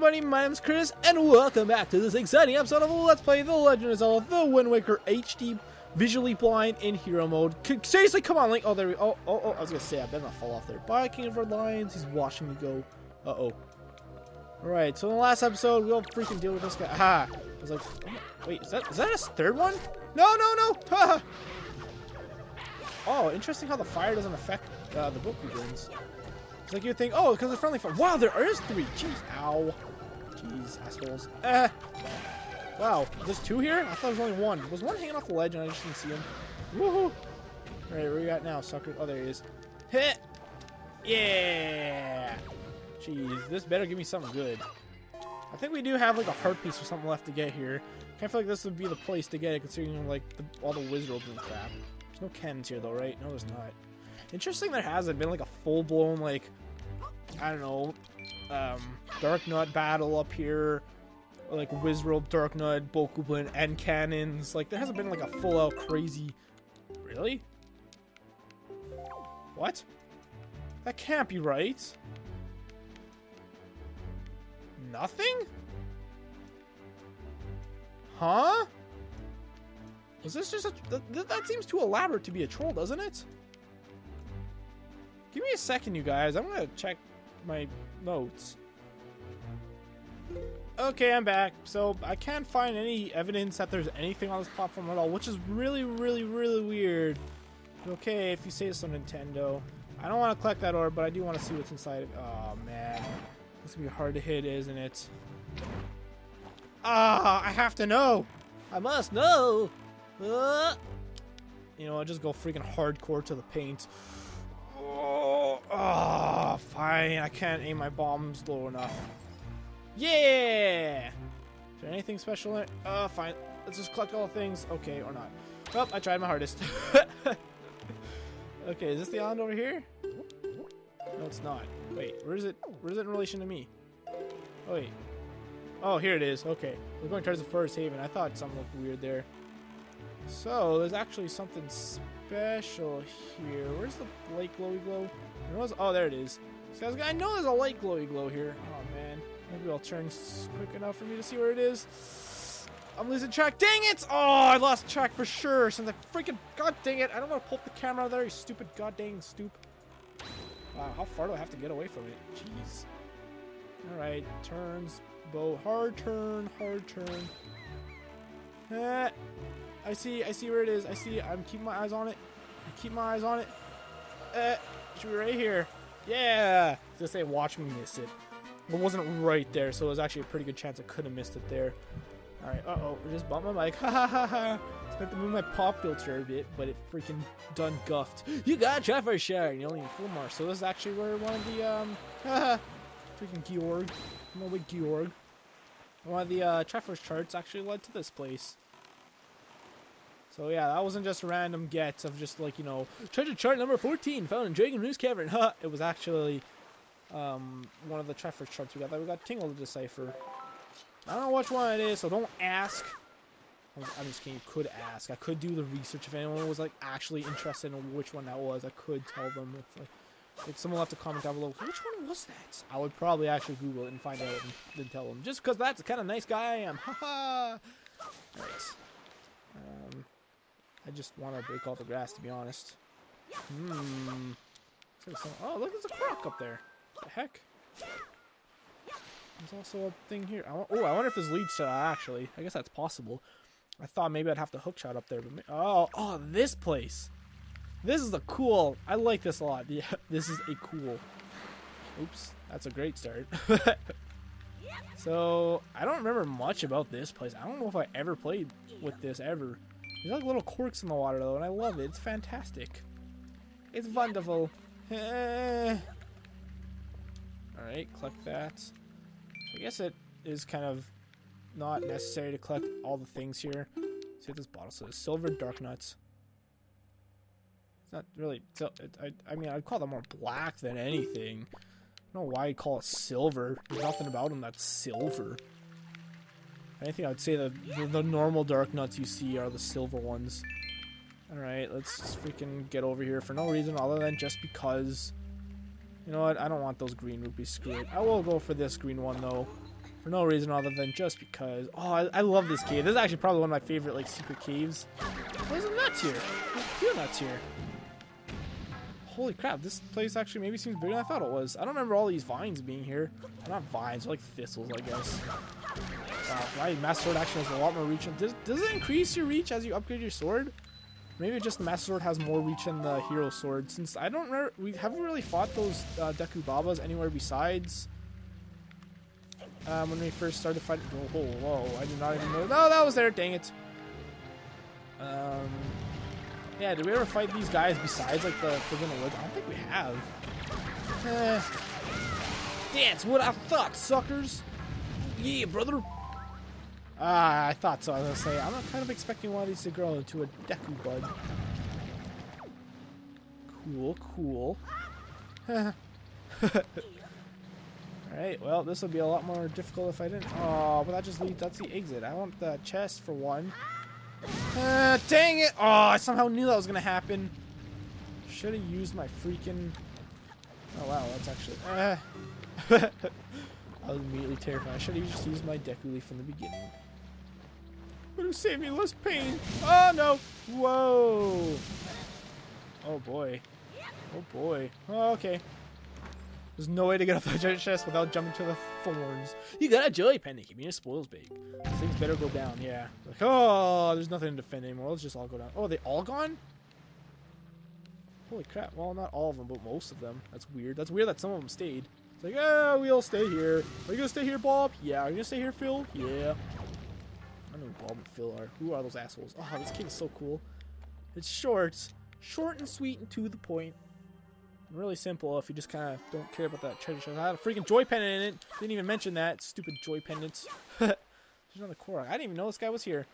everybody, my name's Chris, and welcome back to this exciting episode of Let's Play The Legend of Zelda The Wind Waker HD, visually blind in hero mode. Seriously, come on, Link. Oh, there we go. Oh, I was gonna say, I better not fall off there. Bye, King of Red Lions. He's watching me go. Uh-oh. Alright, so in the last episode, we'll freaking deal with this guy. Aha! I was like, wait, is that his third one? No! Haha! Oh, interesting how the fire doesn't affect the Bokoblins. It's like you'd think, oh, because they're friendly fire. Wow, there is three! Jeez, ow. Jeez, assholes. Eh. Wow, there's two here? I thought there was only one. Was one hanging off the ledge and I just didn't see him? Woohoo! Alright, where you at now, sucker? Oh, there he is. Hit! Yeah! Jeez, this better give me something good. I think we do have like a heart piece or something left to get here. I feel like this would be the place to get it, considering like all the Wizzro and crap. There's no Kens here though, right? No, there's not. Interesting, there hasn't been like a full-blown like, I don't know, Darknut battle up here, or like Wizzro, Darknut, Bokoblin, and cannons. Like there hasn't been like a full-out crazy. Really? What? That can't be right. Nothing? Huh? Is this just a... That seems too elaborate to be a troll, doesn't it? Give me a second, you guys. I'm gonna check my notes. Okay, I'm back. So, I can't find any evidence that there's anything on this platform at all, which is really, really, really weird. Okay, if you say so, Nintendo. I don't want to collect that orb, but I do want to see what's inside of... Oh, man. It's gonna be hard to hit, isn't it? Ah, I have to know. I must know. You know, I just go freaking hardcore to the paint. Oh, fine. I can't aim my bombs low enough. Yeah. Is there anything special in it? Fine. Let's just collect all things. Okay, or not. Well, I tried my hardest. Okay, is this the island over here? No, it's not. Wait, where is it? Where is it in relation to me? Oh, wait. Oh, here it is. Okay. We're going towards the Forest Haven. I thought something looked weird there. So, there's actually something special here. Where's the light glowy glow? Oh, there it is. So I know there's a light glowy glow here. Oh, man. Maybe I'll turn quick enough for me to see where it is. I'm losing track. Dang it! Oh, I lost track for sure. Since I freaking... God dang it. I don't want to pull up the camera out of there, you stupid god dang stoop. Wow, how far do I have to get away from it? Jeez. Alright, turns, bow, hard turn. Ah, I see where it is. I see it. I'm keeping my eyes on it. Should be right here. Yeah! I was gonna say, watch me miss it. It wasn't right there, so it was actually a pretty good chance I could have missed it there. Alright, uh-oh, I just bumped my mic. Ha ha ha ha! Meant to move my pop filter a bit, but it freaking done guffed. You got Triforce Shard, and you only need full mark. So this is actually where one of the freaking Gyorg, no wait, Gyorg, one of the Triforce charts actually led to this place. So yeah, that wasn't just random gets of just like, you know, treasure chart number 14 found in Dragon Root's cavern. Huh? It was actually one of the Triforce charts we got that we got Tingle to decipher. I don't know which one it is, so don't ask. I'm just kidding, you could ask. I could do the research if anyone was like actually interested in which one that was. I could tell them if like someone left a comment down below, which one was that? I would probably actually Google it and find out and then tell them. Just because that's the kind of nice guy I am. Haha. Right. I just want to break all the grass, to be honest. Oh, look, there's a Korok up there. What the heck? There's also a thing here. Oh, I wonder if this leads to actually. I guess that's possible. I thought maybe I'd have to hookshot up there, but oh, this place. This is a cool. I like this a lot. Yeah, this is a cool. Oops, that's a great start. So I don't remember much about this place. I don't know if I ever played with this ever. There's like little corks in the water though, and I love it. It's fantastic. It's wonderful. All right, collect that. I guess it is kind of not necessary to collect all the things here. Let's see what this bottle says. Silver dark nuts. It's not really... I mean, I'd call them more black than anything. I don't know why I call it silver. There's nothing about them that's silver. I think I would say the normal dark nuts you see are the silver ones. Alright, let's freaking get over here for no reason other than just because... You know what? I don't want those green rupees. Screw it. I will go for this green one, though. for no reason other than just because. Oh, I love this cave. This is actually probably one of my favorite, like, secret caves. There's a nut here. There's a few nuts here. Holy crap, this place actually maybe seems bigger than I thought it was. I don't remember all these vines being here. They're not vines, they're like thistles, I guess. Wow, my Master Sword actually has a lot more reach. Does it increase your reach as you upgrade your sword? Maybe just the Master Sword has more reach than the Hero Sword, since I don't remember, we haven't really fought those Deku Babas anywhere besides when we first started fighting. Oh, whoa, I did not even know. No, that was there, dang it. Yeah, did we ever fight these guys besides, like, the Forbidden Woods? I don't think we have. That's what I thought, suckers! Yeah, brother! Ah, I thought so. I was gonna say, I'm not kind of expecting one of these to grow into a Deku Bud. Cool, cool. Alright, well, this will be a lot more difficult if I didn't. Oh, but that just leads, that's the exit. I want the chest for one. Dang it! Oh, I somehow knew that was gonna happen. Should have used my freaking. Oh wow, that's actually. I was immediately terrified. I should have just used my Deku Leaf from the beginning. Would have saved me less pain. Oh no! Whoa! Oh boy! Oh boy! Oh, okay. There's no way to get off the giant chest without jumping to the thorns. You got a jelly pen to keep your spoils big. Things better go down, yeah. Like, oh, there's nothing to defend anymore. Let's just all go down. Oh, are they all gone? Holy crap. Well, not all of them, but most of them. That's weird. That's weird that some of them stayed. It's like, oh, we all stay here. Are you going to stay here, Bob? Yeah. Are you going to stay here, Phil? Yeah. I don't know who Bob and Phil are. Who are those assholes? Oh, this game is so cool. It's short. Short and sweet and to the point. Really simple if you just kind of don't care about that treasure chest. I had a freaking joy pendant in it. Didn't even mention that. Stupid joy pendants. There's another Korok. I didn't even know this guy was here.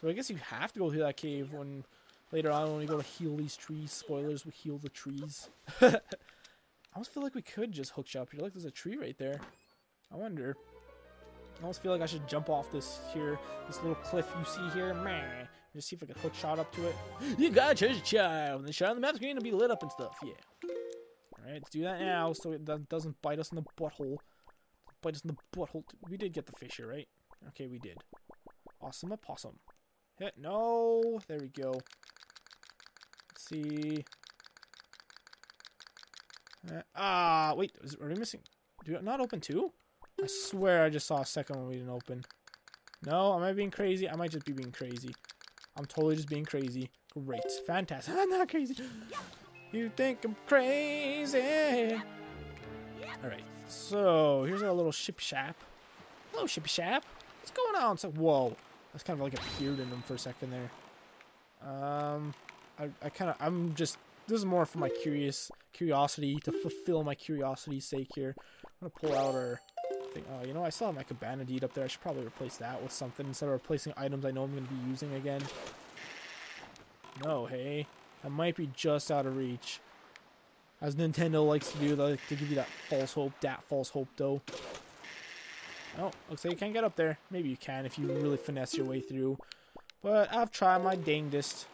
So I guess you have to go through that cave when later on when we go to heal these trees. Spoilers, we heal the trees. I almost feel like we could just hook you up here. Look, there's a tree right there. I wonder. I almost feel like I should jump off this here, this little cliff you see here. Meh. Just see if I can hook shot up to it. You got a treasure child. And the shot on the map's going to be lit up and stuff. Yeah. Alright, let's do that now so it doesn't bite us in the butthole. Bite us in the butthole. We did get the fish here, right? Okay, we did. Awesome opossum. Hit. No! There we go. Let's see. Wait. Are we missing? Do we not open two? I swear I just saw a second one we didn't open. No? Am I being crazy? I might just be being crazy. I'm totally just being crazy. Great. Fantastic. I'm not crazy. You think I'm crazy? Alright, so here's our little ship shap. Hello, ship shap. What's going on? So, whoa. That's kind of like appeared in them for a second there. I'm just, this is more for my curiosity, to fulfill my curiosity's sake here. I'm gonna pull out our thing. Oh, you know, I still have my cabana deed up there. I should probably replace that with something instead of replacing items I know I'm gonna be using again. No, hey. That might be just out of reach. As Nintendo likes to do, they like to give you that false hope, though. Oh, looks like you can't get up there. Maybe you can if you really finesse your way through. But I've tried my dangest.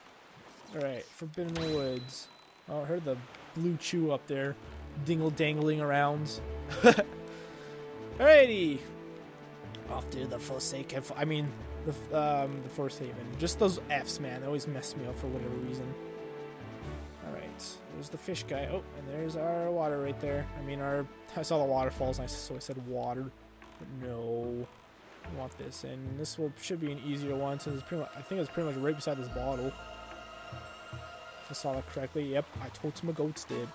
Alright, Forbidden Woods. Oh, I heard the blue chew up there. Dingle-dangling around. Alrighty. Off to the Forsaken. I mean, the Forest Haven. Just those Fs, man. They always mess me up for whatever reason. There's the fish guy. Oh, and there's our water right there. I mean, I saw the waterfalls, and so I said water. But no, I want this. And this should be an easier one since it's pretty much, I think it's pretty much right beside this bottle. If I saw that correctly, yep, I told some goats did.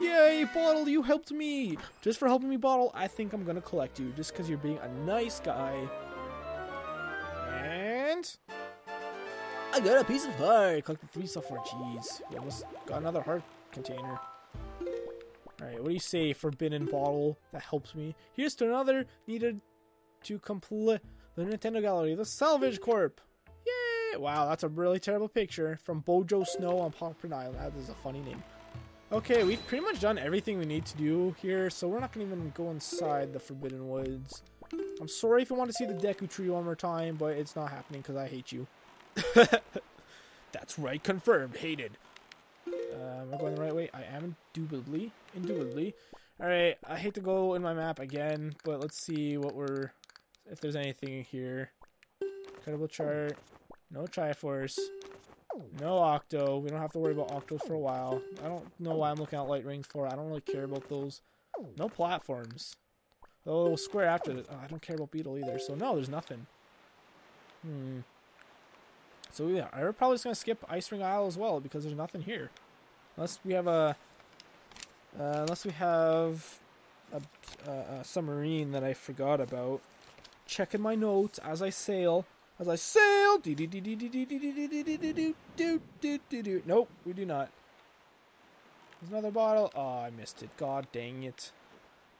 Yay, bottle, you helped me. Just for helping me, bottle, I think I'm gonna collect you just because you're being a nice guy. And. I got a piece of heart. Collected 3 software. Jeez, we almost got another heart container. All right, what do you say, forbidden bottle? That helps me. Here's to another needed to complete the Nintendo Gallery, the Salvage Corp. Yay! Wow, that's a really terrible picture from Bojo Snow on Pongprin Island. That is a funny name. Okay, we've pretty much done everything we need to do here, so we're not gonna even go inside the Forbidden Woods. I'm sorry if you want to see the Deku tree one more time, but it's not happening because I hate you. That's right, confirmed, hated. Am I going the right way? I am indubitably. Alright, I hate to go in my map again, but let's see what we're if there's anything here. Incredible chart. No Triforce. No Octo. We don't have to worry about Octo for a while. I don't know why I'm looking at light rings for. I don't really care about those. No platforms. Though square after it. Oh, I don't care about Beetle either. So no, there's nothing. Hmm. So yeah, we're probably just gonna skip Ice Ring Isle as well because there's nothing here, unless we have a submarine that I forgot about. Checking my notes as I sail. As I sail, nope, we do not. There's another bottle. Oh, I missed it. God dang it.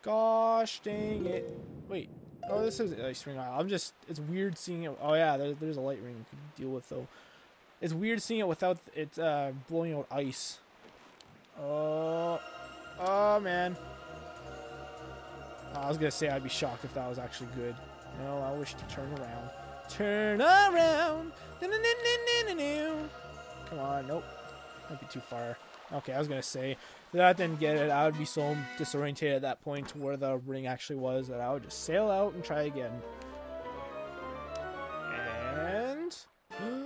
Gosh dang it. Wait. Oh, this is Ice Ring Isle. I'm just, it's weird seeing it. Oh yeah, there's a light ring we can deal with though. It's weird seeing it without it blowing out ice. Oh man. I was gonna say I'd be shocked if that was actually good. No, I wish to turn around. Turn around. Come on, nope. Might be too far. Okay, I was gonna say that didn't get it. I would be so disorientated at that point to where the ring actually was that I would just sail out and try again. And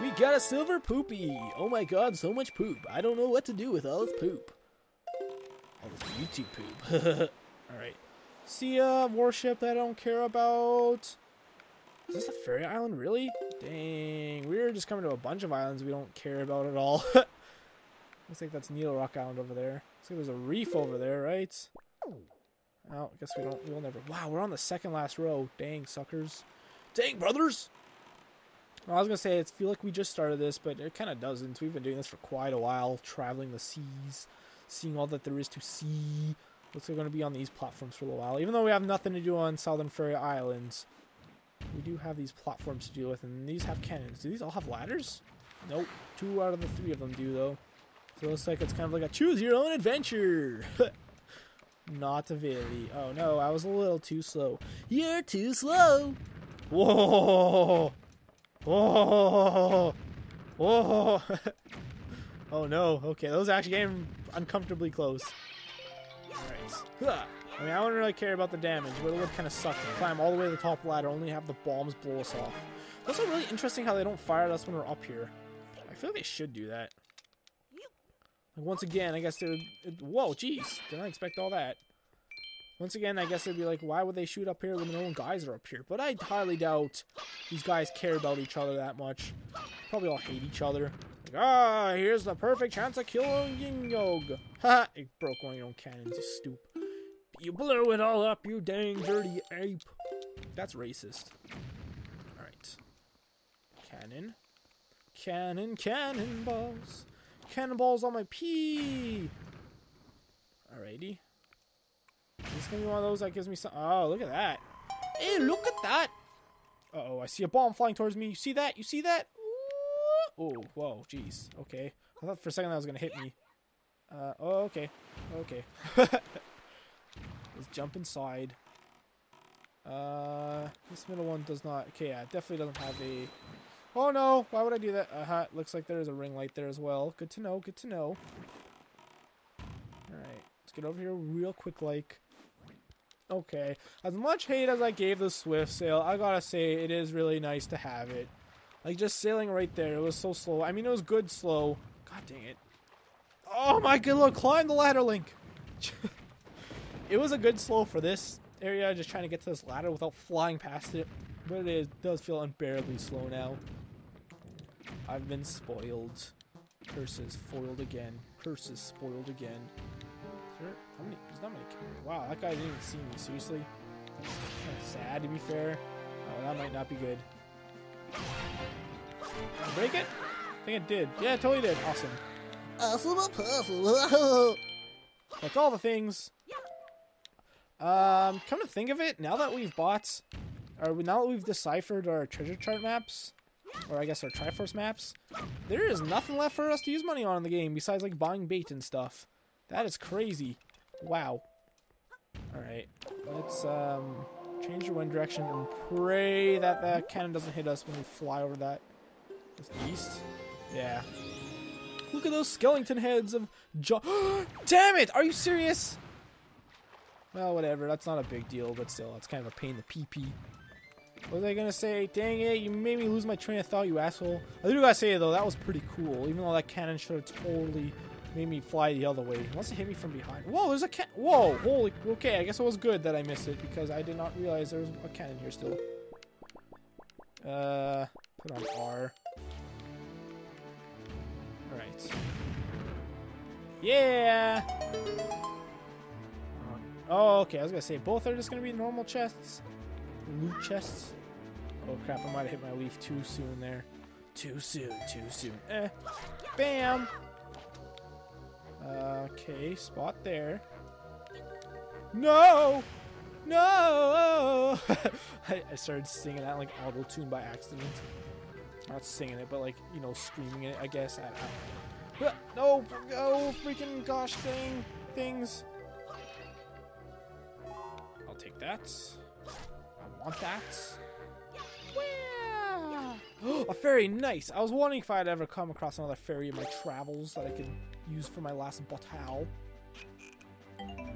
we got a silver poopy. Oh my god, so much poop. I don't know what to do with all this poop. All this YouTube poop. Alright. See a warship that I don't care about. Is this a fairy island? Really? Dang. We're just coming to a bunch of islands we don't care about at all. Looks like that's Needle Rock Island over there. Looks like there's a reef over there, right? Oh, I guess we don't. We'll never. Wow, we're on the second last row. Dang, suckers. Dang, brothers. Well, I was gonna say, I feel like we just started this, but it kind of doesn't. We've been doing this for quite a while, traveling the seas, seeing all that there is to see. Looks like we're gonna be on these platforms for a little while, even though we have nothing to do on Southern Fairy Islands. We do have these platforms to deal with, and these have cannons. Do these all have ladders? Nope. 2 out of the 3 of them do, though. So it looks like it's kind of like a choose-your-own-adventure. Not really. Oh, no. I was a little too slow. You're too slow. Whoa. Whoa. Whoa. Oh, no. Okay, those actually came uncomfortably close. All right. I mean, I don't really care about the damage, but it would kind of suck to climb all the way to the top ladder, only have the bombs blow us off. It's also really interesting how they don't fire at us when we're up here. I feel like they should do that. Like, once again, I guess they would... whoa, jeez. Did not expect all that. Once again, I guess they'd be like, why would they shoot up here when their own guys are up here? But I highly doubt these guys care about each other that much. Probably all hate each other. Like, ah, here's the perfect chance of killing Gyorg. Haha, it broke one of your own cannons, you stoop. You blew it all up, you dang dirty ape. That's racist. Alright. Cannon. Cannon, cannonballs. Cannonballs on my pee. Alrighty. This is gonna be one of those that gives me some. Oh, look at that. Hey, look at that. Uh-oh, I see a bomb flying towards me. You see that? You see that? Oh, whoa, jeez. Okay. I thought for a second that was gonna hit me. Oh, okay. Okay. Let's jump inside. This middle one does not. Okay, yeah, it definitely doesn't have a. Oh no! Why would I do that? Uh-huh. Looks like there's a ring light there as well. Good to know. Good to know. All right, let's get over here real quick, like. Okay. As much hate as I gave the Swift sail, I gotta say it is really nice to have it. Like just sailing right there, it was so slow. I mean, it was good slow. God dang it! Oh my good lord! Climb the ladder, Link. It was a good slow for this area, just trying to get to this ladder without flying past it. But it does feel unbearably slow now. I've been spoiled. Curses foiled again. Curses spoiled again. Is there, how many? There's not many. Wow, that guy didn't even see me. Seriously? That's kind of sad, to be fair. Oh, that might not be good. Did I break it? I think it did. Yeah, it totally did. Awesome. Awesome puzzle. That's all the things. Come to think of it, now that we've bought, or now that we've deciphered our treasure chart maps, or I guess our Triforce maps, there is nothing left for us to use money on in the game besides like buying bait and stuff. That is crazy. Wow. Alright, let's change the wind direction and pray that the cannon doesn't hit us when we fly over that. It's east? Yeah. Look at those skeleton heads of Damn it! Are you serious? Well, whatever. That's not a big deal, but still, it's kind of a pain in the pee-pee. What was I gonna say? Dang it, you made me lose my train of thought, you asshole. I do gotta say, though, that was pretty cool. Even though that cannon should have totally made me fly the other way. Unless it hit me from behind. Whoa, there's a cannon. Whoa, holy. Okay, I guess it was good that I missed it because I did not realize there was a cannon here still. Put on R. Alright. Yeah! Oh, okay, I was gonna say, both are just gonna be normal chests. Loot chests. Oh crap, I might have hit my leaf too soon there. Too soon. Bam! Okay, spot there. No! I started singing that like auto-tune by accident. Not singing it, but like, you know, screaming it, I guess. I no! Oh, freaking gosh dang things. I'll take that. I want that. Wow. A fairy, nice! I was wondering if I'd ever come across another fairy in my travels that I could use for my last bottle.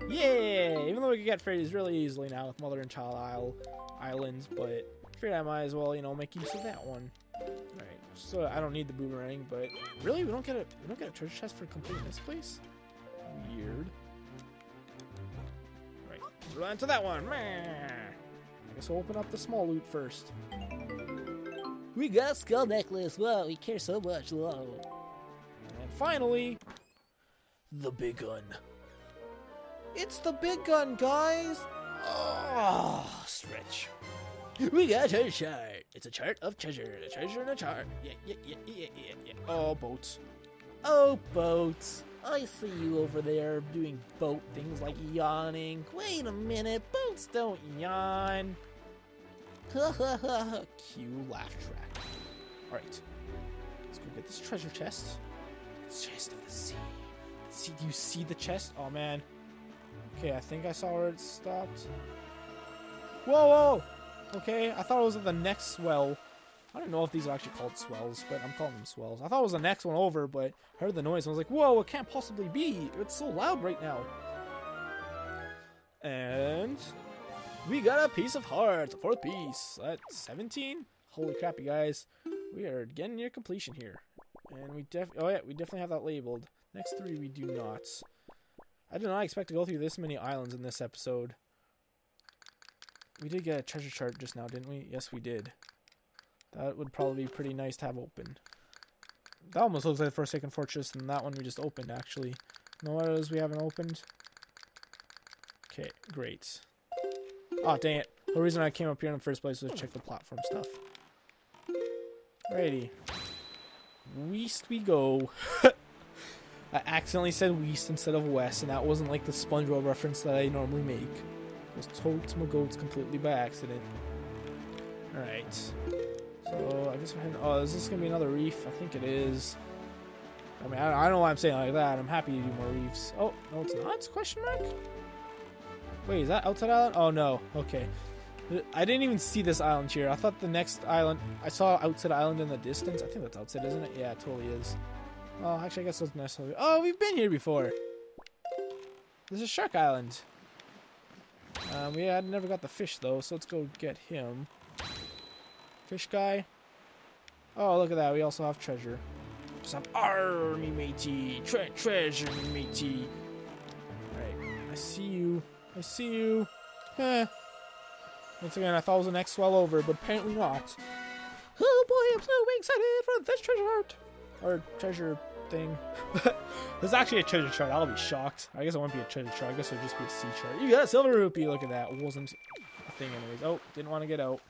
Yeah! Even though we could get fairies really easily now with Mother and Child Islands, but I figured I might as well, you know, make use of that one. Alright, so I don't need the boomerang, but really, we don't get a treasure chest for completing this place. Weird. All right, run to that one. I guess we'll open up the small loot first. We got skull necklace. Whoa, we care so much. Whoa. And finally, the big gun. It's the big gun, guys. Oh, stretch. We got a chart. It's a chart of treasure. A treasure and a chart. Yeah. Oh, boats. Oh, boats. I see you over there doing boat things like yawning. Wait a minute. Boats don't yawn. Ha ha ha. Cue laugh track. All right. Let's go get this treasure chest. It's chest of the sea. Do you see the chest? Oh, man. Okay, I think I saw where it stopped. Whoa! Okay, I thought it was at the next swell. I don't know if these are actually called swells, but I'm calling them swells. I thought it was the next one over, but I heard the noise and I was like, whoa, it can't possibly be. It's so loud right now. And we got a piece of heart, the fourth piece. That's 17. Holy crap, you guys. We are getting near completion here. And we definitely have that labeled. Next three we do not. I did not expect to go through this many islands in this episode. We did get a treasure chart just now, didn't we? Yes, we did. That would probably be pretty nice to have open. That almost looks like the Forsaken Fortress, and that one we just opened, actually. No others we haven't opened. Okay, great. Oh, dang it. The reason I came up here in the first place was to check the platform stuff. Alrighty. Weast we go. I accidentally said weast instead of west, and that wasn't like the SpongeBob reference that I normally make. I was totes my goats completely by accident. Alright. So, I guess we're heading... Oh, is this going to be another reef? I think it is. I mean, I don't know why I'm saying it like that. I'm happy to do more reefs. Oh, no, it's not? Question mark? Wait, is that Outside Island? Oh, no. Okay. I didn't even see this island here. I thought the next island... I saw Outside Island in the distance. I think that's outside, isn't it? Yeah, it totally is. Oh, actually, I guess that's nice. Oh, we've been here before. This is Shark Island. We had never got the fish though, so let's go get him. Fish guy. Oh, look at that. We also have treasure. Some army matey. Treasure matey. Alright. I see you. Huh. Once again, I thought it was the next swell over, but apparently not. Oh boy, I'm so excited for this treasure hunt. Or treasure thing. There's actually a treasure chart. I'll be shocked. I guess it won't be a treasure chart. I guess it'll just be a sea chart. You got a silver rupee. Look at that. It wasn't a thing anyways. Oh, didn't want to get out.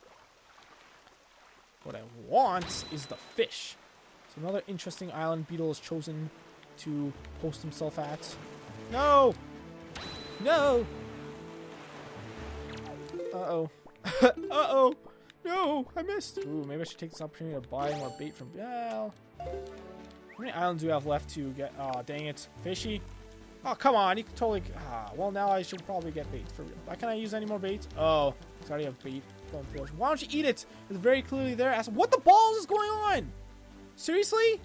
What I want is the fish. So another interesting island Beetle has chosen to post himself at. No! Uh-oh. Uh-oh. No, I missed. Ooh, maybe I should take this opportunity to buy more bait from... Well... How many islands do we have left to get? Oh, dang it. Fishy. Oh, come on. You can totally... Ah, well, now I should probably get bait for real. Why can't I use any more bait? Oh, I already have bait. Why don't you eat it? It's very clearly there. Ask, what the balls is going on? Seriously?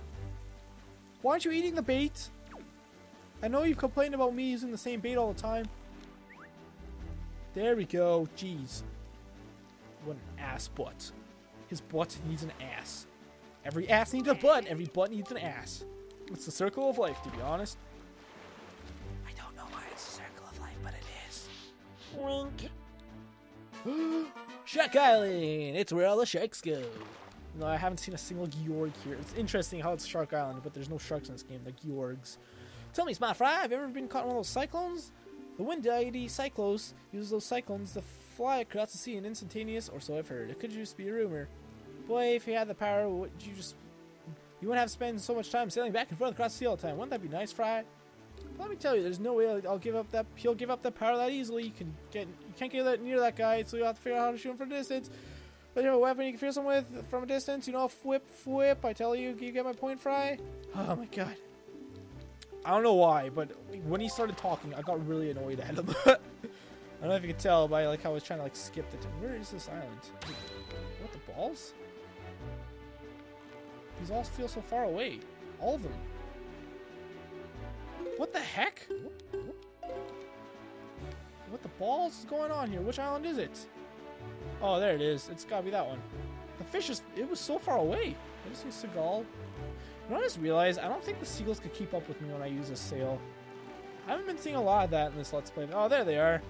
Why aren't you eating the bait? I know you've complained about me using the same bait all the time. There we go. Jeez. What an ass butt. His butt needs an ass. Every ass needs a butt. Every butt needs an ass. It's the circle of life, to be honest. I don't know why it's the circle of life, but it is. Link. Shark Island. It's where all the sharks go. No, I haven't seen a single Gyorg here. It's interesting how it's Shark Island, but there's no sharks in this game. They're Gyorgs. Tell me, Smart Fry, have you ever been caught in one of those cyclones? The wind deity Cyclos uses those cyclones to fly across the sea in instantaneous, or so I've heard. It could just be a rumor. Boy, if you had the power, would you just... You wouldn't have to spend so much time sailing back and forth across the sea all the time. Wouldn't that be nice, Fry? But let me tell you, there's no way I'll give up that... He'll give up that power that easily. You can't get that near that guy, so you'll have to figure out how to shoot him from a distance. But you have a weapon you can feel someone with from a distance. You know, whip. I tell you, you get my point, Fry? Oh, my God. I don't know why, but when he started talking, I got really annoyed at him. I don't know if you could tell by like how I was trying to like skip the time. Where is this island? What, the balls? These all feel so far away. All of them. What the heck? What the balls is going on here? Which island is it? Oh, there it is. It's gotta be that one. The fish is... It was so far away. I just see Seagull. You know, I just realized I don't think the seagulls could keep up with me when I use a sail. I haven't been seeing a lot of that in this Let's Play. Oh, there they are.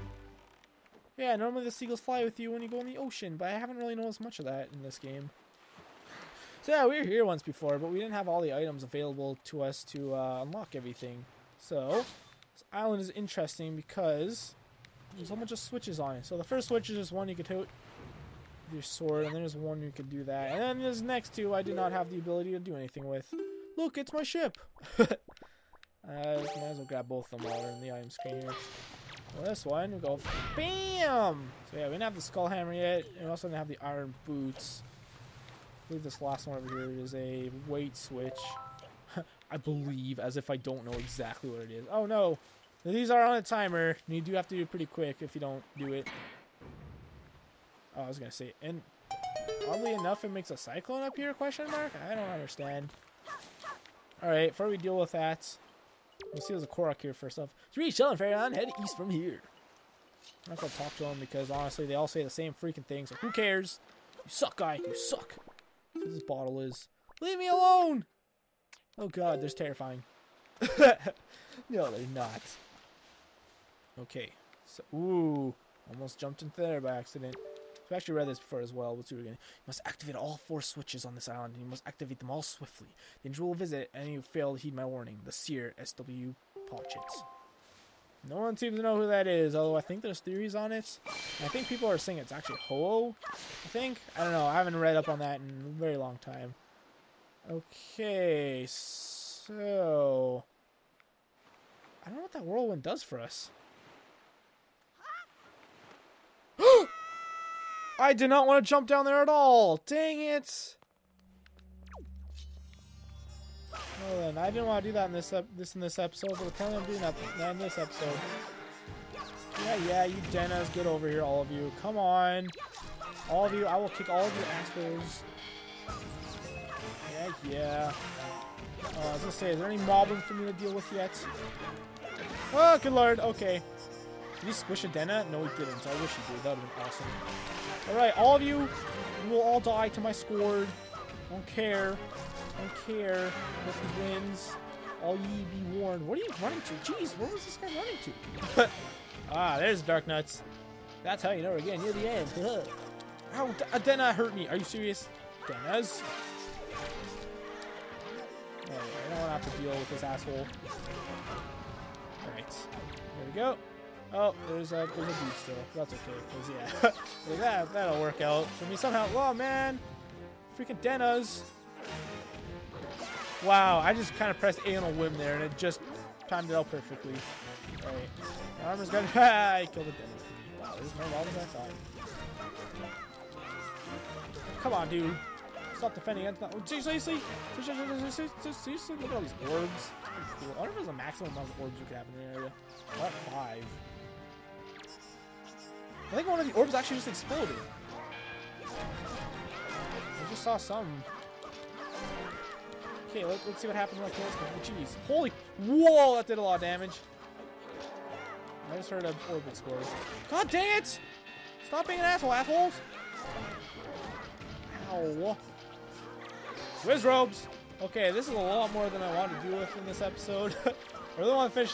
Yeah, normally the seagulls fly with you when you go in the ocean, but I haven't really noticed much of that in this game. So yeah, we were here once before, but we didn't have all the items available to us to unlock everything. So, this island is interesting because there's so much of switches on it. So the first switch is just one you could hit with your sword, and then there's one you could do that. And then this next two I did not have the ability to do anything with. Look, it's my ship! Might as well grab both of them while we're in the item screen here. Well, this one, we go BAM! So yeah, we didn't have the skull hammer yet, and we also didn't have the iron boots. I believe this last one over here is a weight switch. I believe, as if I don't know exactly what it is. Oh no! Now, these are on a timer, and you do have to do it pretty quick if you don't do it. Oh, I was gonna say, and oddly enough, it makes a cyclone up here, question mark? I don't understand. Alright, before we deal with that, we'll see there's a Korok here first off. To reach Southern Fairy Island, head east from here. I'm not gonna talk to them because honestly, they all say the same freaking thing, so who cares? You suck, guy, you suck. That's what this bottle is. Leave me alone! Oh god, they're terrifying. No, they're not. Okay, so, ooh, almost jumped into there by accident. We've actually read this before as well. Let's see what we're gonna. You must activate all 4 switches on this island, and you must activate them all swiftly. Danger will visit, and you fail to heed my warning. The Seer SW Pawchitz. No one seems to know who that is, although I think there's theories on it. And I think people are saying it's actually Ho-Oh. I think. I don't know. I haven't read up on that in a very long time. Okay, so I don't know what that whirlwind does for us. I did not want to jump down there at all. Dang it! Well then, I didn't want to do that in this episode, but we're planning on doing that in this episode. Yeah, you Dennas, get over here, all of you. Come on, all of you. I will kick all of your assholes. Yeah. I was gonna say, is there any mobbing for me to deal with yet? Oh, good lord. Okay. Did he squish a Denna? No, he didn't. I wish he did. That would have been awesome. Alright, all of you will all die to my sword. Don't care. Don't care what he wins. All ye be warned. What are you running to? Jeez, where was this guy running to? There's Darknuts. That's how you know we're getting near the end. Ow, a Denna hurt me. Are you serious? Dennas? Anyway, I don't want to have to deal with this asshole. Alright. There we go. Oh, there's a dude still. That's okay, because, yeah. Like that'll work out for me somehow. Whoa, man! Freaking Dennas! Wow, I just kind of pressed A on a whim there, and it just timed it out perfectly. Alright. My armor's gone. Ha! I killed the Dennas. Wow, there's more lava than I thought. Come on, dude. Stop defending against that. Seriously? Look at all these orbs. Cool. I wonder if there's a maximum amount of orbs you could have in the area. We're at 5. I think one of the orbs actually just exploded. I just saw some. Okay, let's see what happens when I kill this guy. Jeez. Holy... Whoa, that did a lot of damage. I just heard an orb explode. God dang it! Stop being an asshole, assholes! Ow. Wizzrobes! Okay, this is a lot more than I wanted to deal with in this episode. I really want to finish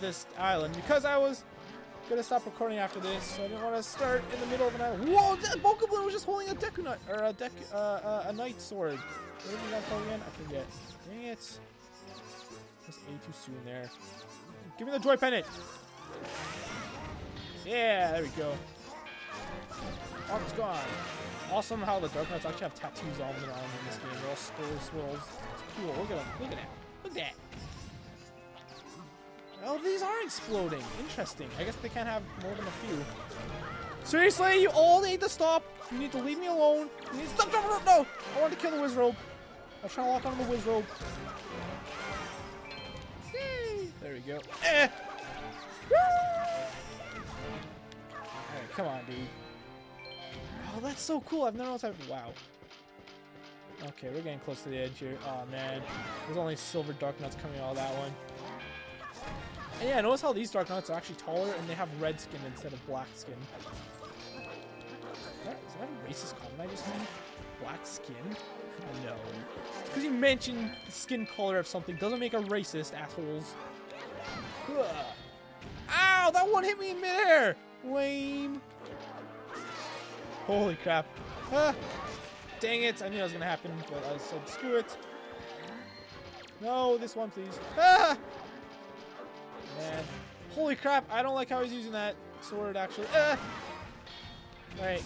this island because I was gonna stop recording after this, so I didn't want to start in the middle of an island. Whoa! That Bokoblin was just holding a Deku Nut or a Knight Sword. What did you guys call it again? I forget. Dang it! That's A too soon there. Give me the joy pendant. Yeah, there we go. Arm's gone. Awesome how the Darknuts actually have tattoos on them in this game. They're all swirls. It's cool. Look at them. Look at that. Look at that. Oh, these are exploding. Interesting. I guess they can't have more than a few. Seriously, you all need to stop. You need to leave me alone. You need to stop. No. I wanted to kill the Wizzrobe. I'm trying to lock onto the Wizzrobe. Yay. There we go. Eh. Woo. Hey, come on, dude. Oh, that's so cool. I've never noticed that. Wow. Okay, we're getting close to the edge here. Oh, man. There's only silver Darknuts coming out of that one. And yeah, notice how these Darknuts are actually taller and they have red skin instead of black skin. Is that a racist comment I just made? Black skin? No. Because you mentioned the skin color of something doesn't make a racist, assholes. Ugh. Ow! That one hit me in midair! Lame. Holy crap. Ah, dang it. I knew that was going to happen, but I said screw it. No, this one, please. Ah! Man. Holy crap, I don't like how he's using that sword, actually. Alright.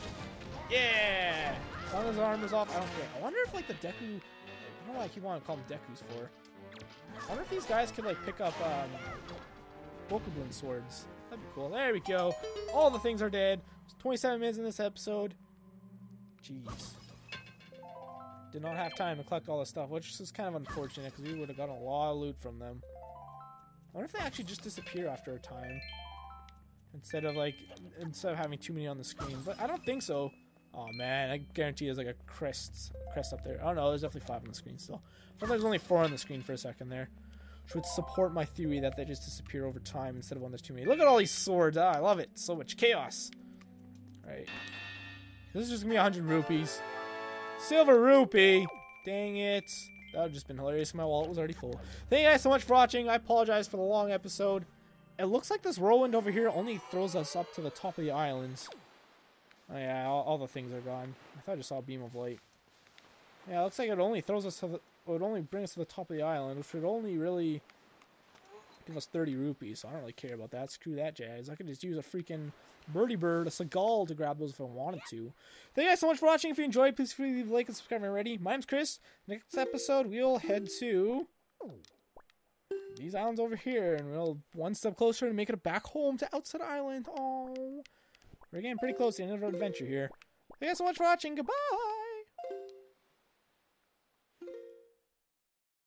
Yeah! As long as his arm is off, I don't care. I wonder if, like, the Deku... I don't know why I keep wanting to call them Dekus for. I wonder if these guys could, like, pick up, Bokoblin swords. That'd be cool. There we go. All the things are dead. It's 27 minutes in this episode. Jeez. Did not have time to collect all this stuff, which is kind of unfortunate, because we would have gotten a lot of loot from them. I wonder if they actually just disappear after a time, instead of having too many on the screen. But I don't think so. Oh man, I guarantee there's like a crest up there. I don't know. There's definitely 5 on the screen still. I thought there's only 4 on the screen for a second there, which would support my theory that they just disappear over time instead of when there's too many. Look at all these swords. Ah, I love it. So much chaos. All right, this is just gonna be 100 rupees. Silver rupee. Dang it. That would have just been hilarious. My wallet was already full. Thank you guys so much for watching. I apologize for the long episode. It looks like this whirlwind over here only throws us up to the top of the islands. Oh yeah, all the things are gone. I thought I just saw a beam of light. Yeah, it looks like it only throws us to the... It would only bring us to the top of the island, which would only really give us 30 rupees, so I don't really care about that. Screw that jazz. I could just use a freaking birdie bird, a seagull, to grab those if I wanted to. Thank you guys so much for watching. If you enjoyed, please feel free to leave a like and subscribe already. My name's Chris. Next episode, we'll head to these islands over here, and we'll one step closer to making it back home to Outside Island. Oh, we're getting pretty close to the end of our adventure here. Thank you guys so much for watching. Goodbye!